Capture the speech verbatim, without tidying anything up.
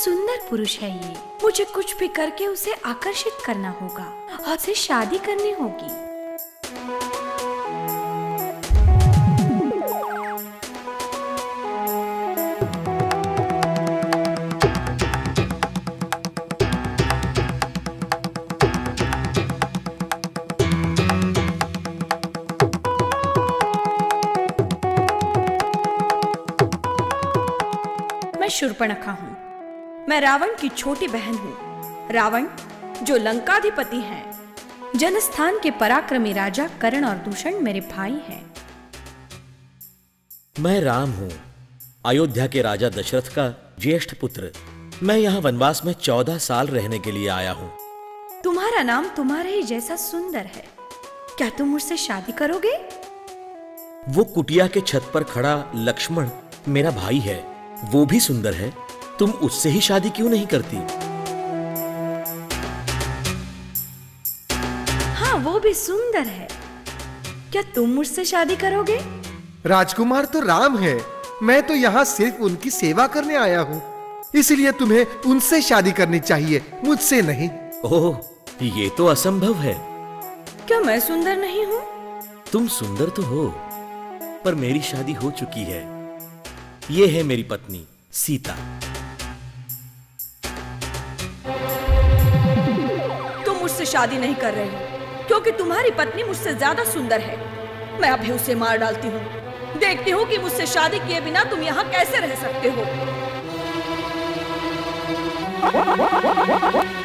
सुंदर पुरुष है ये, मुझे कुछ भी करके उसे आकर्षित करना होगा और उसे शादी करनी होगी। शूर्पणखा हूँ, मैं रावण की छोटी बहन हूँ। रावण जो लंकाधिपति हैं, जनस्थान के पराक्रमी राजा करण और दूषण मेरे भाई हैं। मैं राम हूँ, अयोध्या के राजा दशरथ का ज्येष्ठ पुत्र। मैं यहाँ वनवास में चौदह साल रहने के लिए आया हूँ। तुम्हारा नाम तुम्हारे ही जैसा सुंदर है, क्या तुम मुझसे शादी करोगे? वो कुटिया के छत पर खड़ा लक्ष्मण मेरा भाई है, वो भी सुंदर है, तुम उससे ही शादी क्यों नहीं करती? हाँ, वो भी सुंदर है, क्या तुम मुझसे शादी करोगे? राजकुमार तो राम है, मैं तो यहाँ सिर्फ उनकी सेवा करने आया हूँ, इसलिए तुम्हें उनसे शादी करनी चाहिए, मुझसे नहीं। ओह, ये तो असंभव है। क्या मैं सुंदर नहीं हूँ? तुम सुंदर तो हो, पर मेरी शादी हो चुकी है। ये है मेरी पत्नी सीता। तुम मुझसे शादी नहीं कर रही हो क्योंकि तुम्हारी पत्नी मुझसे ज्यादा सुंदर है। मैं अभी उसे मार डालती हूँ, देखती हूँ कि मुझसे शादी किए बिना तुम यहाँ कैसे रह सकते हो।